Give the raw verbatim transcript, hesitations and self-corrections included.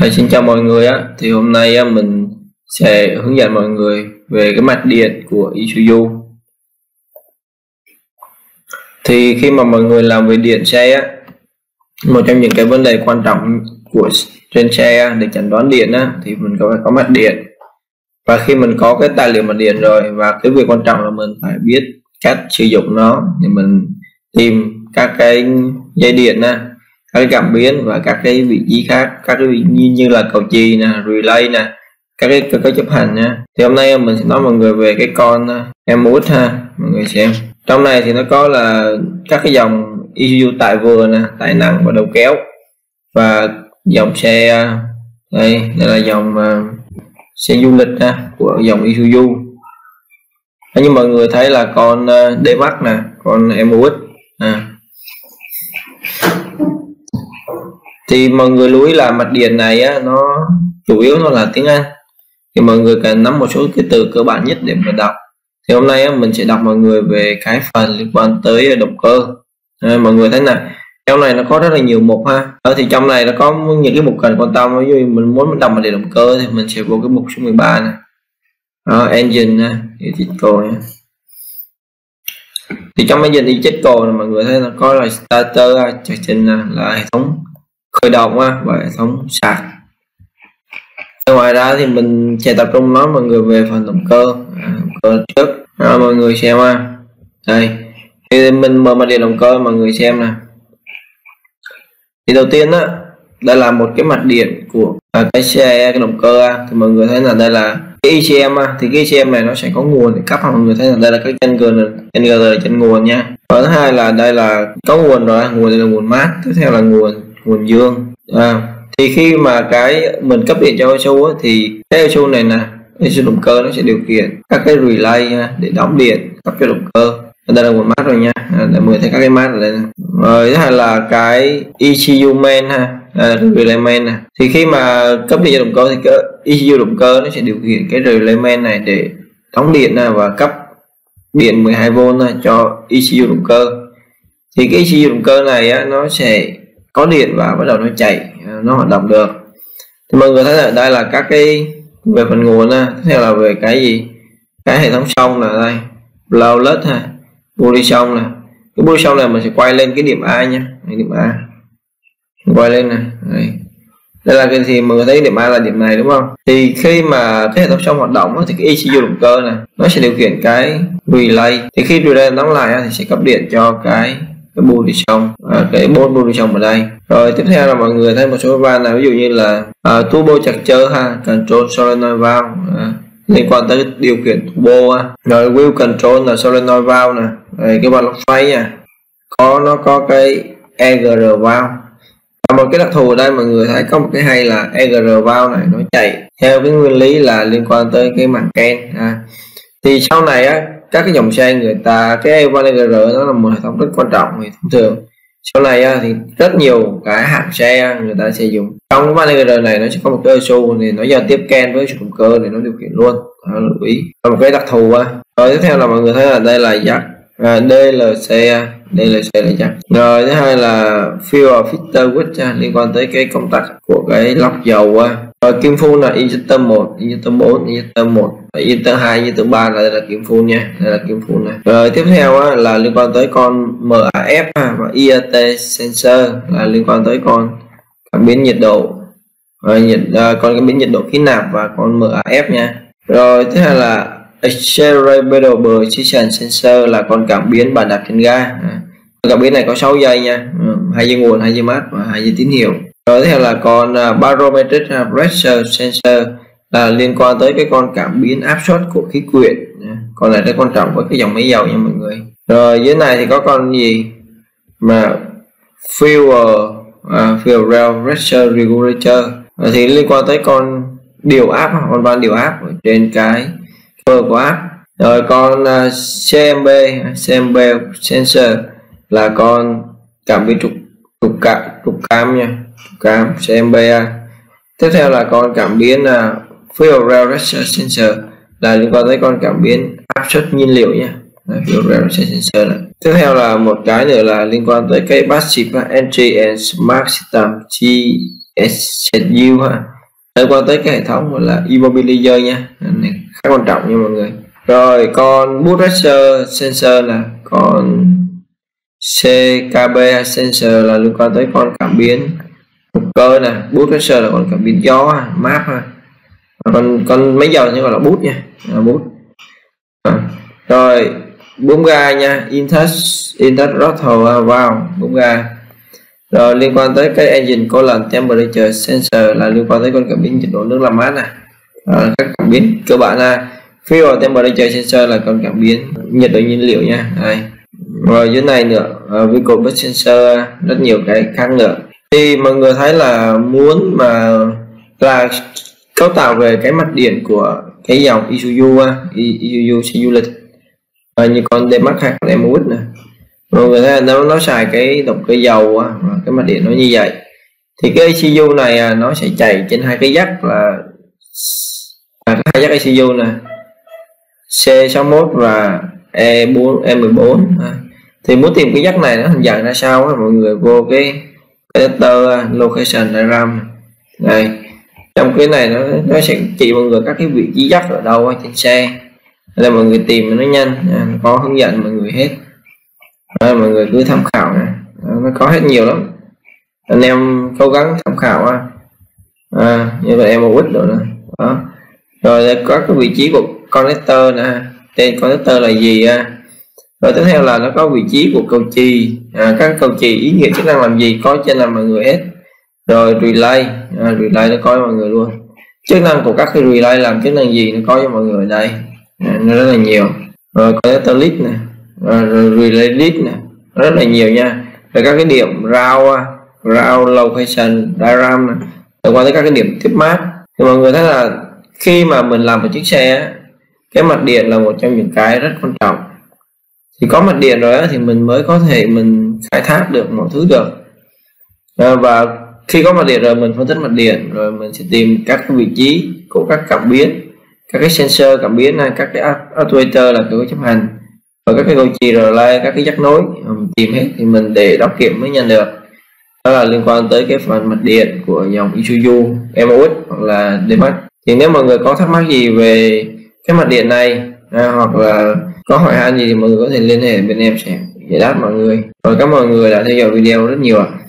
Hey, xin chào mọi người á, thì hôm nay mình sẽ hướng dẫn mọi người về cái mạch điện của Isuzu. Thì khi mà mọi người làm về điện xe á, một trong những cái vấn đề quan trọng của trên xe để chẩn đoán điện á, thì mình có phải có mạch điện. Và khi mình có cái tài liệu mạch điện rồi, và cái việc quan trọng là mình phải biết cách sử dụng nó, thì mình tìm các cái dây điện á, các cái cảm biến và các cái vị trí khác, các cái vị trí như là cầu chì nè, relay nè, các cái cơ cấu chấp hành nha. Thì hôm nay mình sẽ nói mọi người về cái con em u ích ha, mọi người xem. Trong này thì nó có là các cái dòng Isuzu tải vừa nè, tải nặng và đầu kéo, và dòng xe đây, đây là dòng xe du lịch ha, của dòng Isuzu. Như mọi người thấy là con D-Max nè, con em u ích à. Thì mọi người lưu ý là mạch điện này á, nó chủ yếu nó là tiếng Anh, thì mọi người cần nắm một số cái từ cơ bản nhất để mình đọc. Thì hôm nay á, mình sẽ đọc mọi người về cái phần liên quan tới động cơ. À, mọi người thấy này, trong này nó có rất là nhiều mục ha. Ở thì trong này nó có những cái mục cần quan tâm, ví dụ mình muốn đọc mạch điện động cơ thì mình sẽ vô cái mục số mười ba này. Đó, engine electrical. Thì trong engine electrical mọi người thấy nó có là starter, traction là hệ thống khởi động và hệ thống sạc. Ngoài ra thì mình sẽ tập trung nói mọi người về phần động cơ, à, động cơ trước. Đó, mọi người xem ha, đây thì mình mở mạch điện động cơ, mọi người xem nè. Thì đầu tiên đó, đây là một cái mạch điện của à, cái xe, cái động cơ ha. Thì mọi người thấy là đây là cái i xê em ha. Thì cái i xê em này nó sẽ có nguồn để cấp ha. Mọi người thấy là đây là cái chân gờ là chân nguồn nha. Và thứ hai là đây là có nguồn rồi, nguồn là nguồn mát, tiếp theo là nguồn nguồn dương. À, thì khi mà cái mình cấp điện cho Isuzu thì cái Isuzu này nè, Isuzu động cơ nó sẽ điều khiển các cái relay ha, để đóng điện cấp cho động cơ. Đây là nguồn mát rồi nha, à, để mười thấy các cái mát ở đây nè. Rồi hay là cái Isuzu main ha, à, relay main nè. Thì khi mà cấp điện cho động cơ thì cái Isuzu động cơ nó sẽ điều khiển cái relay main này để đóng điện ha, và cấp điện mười hai vôn ha, cho Isuzu động cơ. Thì cái Isuzu động cơ này á, nó sẽ có điện và bắt đầu nó chạy, nó hoạt động được. Thì mọi người thấy là đây là các cái về phần nguồn ha. Tiếp theo là về cái gì, cái hệ thống sông là đây, blowlet ha, bô sông này. Cái bô sông này mình sẽ quay lên cái điểm A nha, điểm A mình quay lên này. Đây, đây là cái gì mọi người thấy điểm A là điểm này đúng không? Thì khi mà cái hệ thống sông hoạt động thì cái Isuzu động cơ này nó sẽ điều khiển cái relay. Thì khi relay đóng lại thì sẽ cấp điện cho cái cái bô đi sông, à, cái bốn bô đi sông ở đây. Rồi tiếp theo là mọi người thấy một số van nào, ví dụ như là à, turbo charger ha, control solenoid valve, à, liên quan tới điều khiển turbo ha. Rồi wheel control là solenoid valve nè, cái van lốc xoáy nha, có nó có cái e giê rờ valve. Và một cái đặc thù ở đây mọi người thấy có một cái hay là e giê rờ valve này nó chạy theo cái nguyên lý là liên quan tới cái màng ken ha. Thì sau này á, các cái dòng xe người ta cái a vê en giê rờ nó là một hệ thống rất quan trọng. Thì thông thường sau này thì rất nhiều cái hãng xe người ta sẽ dùng trong cái a vê en giê rờ này, nó sẽ có một cái i xê u thì nó giao tiếp ken với động cơ để nó điều khiển luôn, đó là lưu ý, là một cái đặc thù. Rồi tiếp theo là mọi người thấy là đây là jack à, đê lờ xê, đê lờ xê là jack. Rồi thứ hai là fuel filter width liên quan tới cái công tắc của cái lọc dầu. Rồi kim phun là injector một, injector bốn, injector một, injector hai, injector ba là đây là kim phun nha, đây là kim phun này. Rồi tiếp theo á, là liên quan tới con maf và i a tê sensor là liên quan tới con cảm biến nhiệt độ, rồi nhiệt à, con cảm biến nhiệt độ khí nạp và con maf nha. Rồi thứ hai là accelerable position sensor là con cảm biến bàn đạp trên ga. À, cảm biến này có sáu giây nha, hai dây nguồn, hai dây mát và hai dây tín hiệu. Rồi tiếp theo là con barometric pressure sensor là liên quan tới cái con cảm biến áp suất của khí quyển, con này rất quan trọng với cái dòng máy dầu nha mọi người. Rồi dưới này thì có con gì mà fuel uh, fuel rail pressure regulator thì liên quan tới con điều áp, con van điều áp ở trên cái cơ của áp. Rồi con uh, xê em bê xê em bê sensor là con cảm biến trục trục cam trục cam nha, cam xê em bê. Tiếp theo là con cảm biến là fuel rail pressure sensor là liên quan tới con cảm biến áp suất nhiên liệu nha, fuel rail pressure sensor này. Tiếp theo là một cái nữa là liên quan tới cái passive entry and smart system ét xê u ha. Để qua tới cái hệ thống gọi là immobilizer nha, này khá quan trọng nha mọi người. Rồi con boot racer sensor là con xê ca bê sensor là liên quan tới con cảm biến động cơ nè, boot racer là con cảm biến gió ha, map ha. Còn con mấy giờ như gọi là boot nha, là boot. À, rồi bấm ga nha, intus intus throttle vào bấm ga. Rồi liên quan tới cái engine coolant temperature sensor là liên quan tới con cảm biến nhiệt độ nước làm mát nè. À, các cảm biến cơ bản là fuel temperature sensor là con cảm biến nhiệt độ nhiên liệu nha. Đây. Rồi dưới này nữa uh, vehicle bus sensor, rất nhiều cái khác nữa. Thì mọi người thấy là muốn mà là cấu tạo về cái mạch điện của cái dòng Isuzu Isuzu xe du lịch à, như con D-Max hay con em u ích nè, mọi người thấy nó nó xài cái động cơ dầu và cái mạch điện nó như vậy. Thì cái Isuzu này nó sẽ chạy trên hai cái giắc là, là hai giắc Isuzu nè, xê sáu mốt và e bốn e mười bốn. Thì muốn tìm cái giắc này nó hình dạng ra sao á, mọi người vô cái editor location diagram này. Trong cái này nó, nó sẽ chỉ mọi người các cái vị trí dắt ở đâu ở trên xe là mọi người tìm nó nhanh, có hướng dẫn mọi người hết. Rồi, mọi người cứ tham khảo này. Nó có hết nhiều lắm, anh em cố gắng tham khảo ha. À, như vậy em một ít rồi đó. Rồi có cái vị trí của connector nè, tên connector là gì ha? Rồi tiếp theo là nó có vị trí của cầu chì, à, các cầu chì ý nghĩa chức năng làm gì có trên là mọi người hết. Rồi relay, à, relay nó coi mọi người luôn, chức năng của các cái relay làm chức năng gì nó coi cho mọi người đây, à, nó rất là nhiều. Rồi connector lead nè, rồi relay lead nè, rất là nhiều nha. Rồi các cái điểm route route location diagram nè, rồi qua tới các cái điểm tiếp map. Thì mọi người thấy là khi mà mình làm một chiếc xe, cái mạch điện là một trong những cái rất quan trọng. Thì có mạch điện rồi thì mình mới có thể mình khai thác được mọi thứ được. À, và khi có mạch điện rồi mình phân tích mạch điện, rồi mình sẽ tìm các vị trí của các cảm biến, các cái sensor cảm biến này, các cái actuator là kiểu chấp hành, và các cái cầu chì relay, các cái giắc nối mình tìm hết thì mình để đọc kiểm mới nhận được. Đó là liên quan tới cái phần mạch điện của dòng Isuzu em u ích hoặc là D-Max. Thì nếu mọi người có thắc mắc gì về cái mạch điện này à, hoặc là có hỏi han gì thì mọi người có thể liên hệ bên em sẽ giải đáp mọi người. Rồi cảm ơn mọi người đã theo dõi video rất nhiều ạ.